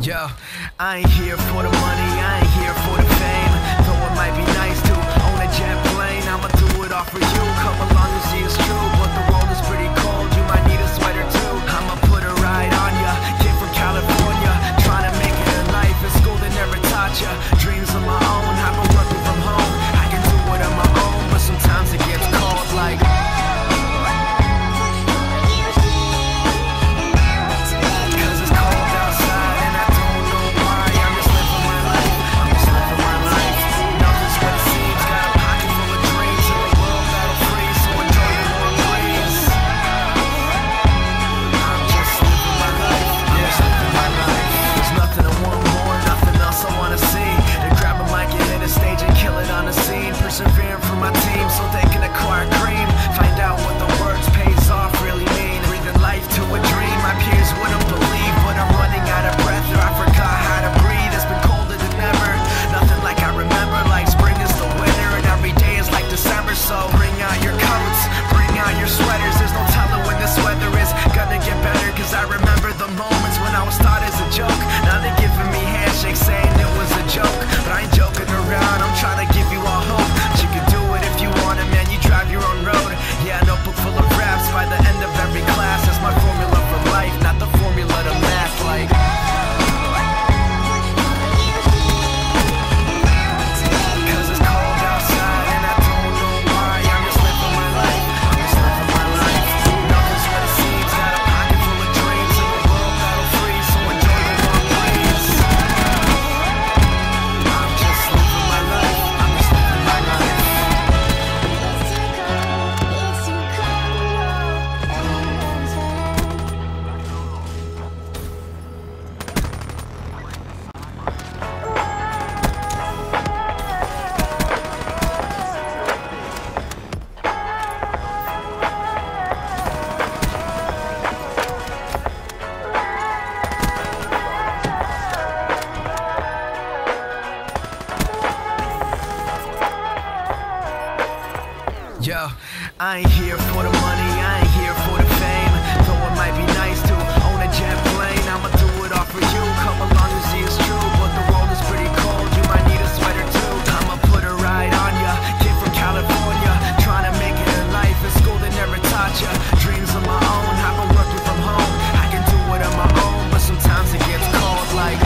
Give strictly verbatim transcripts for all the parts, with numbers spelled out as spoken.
Yo, I ain't here for the money, I ain't here for the fame. Though it might be nice to own a jet plane, I'ma do it all for you. Come along and see it's true, but the world is pretty cold. You might need a sweater too. I'ma put a ride on ya, kid from California, trying to make it in life. In school they never taught ya. Dreams of my own, I've been working from home. I can do it on my own, but sometimes it gets cold like. Yo, I ain't here for the money, I ain't here for the fame. Though it might be nice to own a jet plane, I'ma do it all for you. Come along and see it's true, but the world is pretty cold. You might need a sweater too. I'ma put a ride on ya, kid from California, trying to make it in life. In school they never taught ya. Dreams of my own, I've been working from home. I can do it on my own, but sometimes it gets cold like.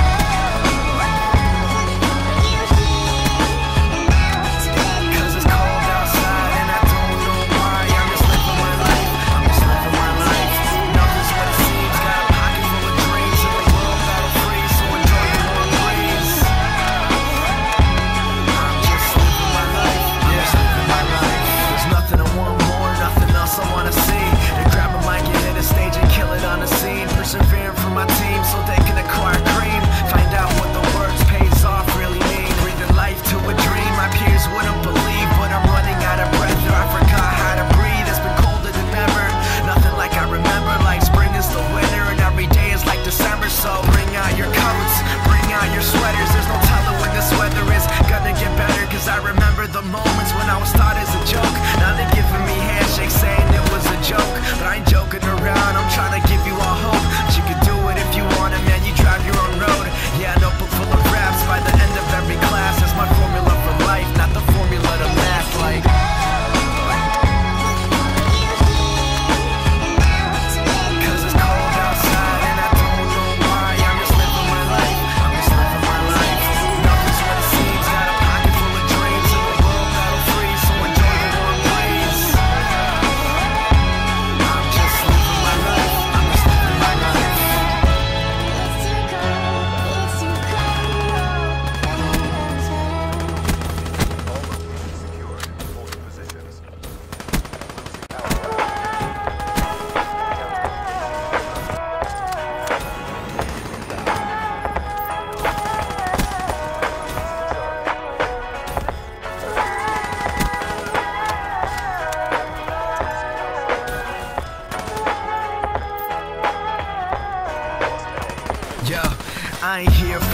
I ain't here for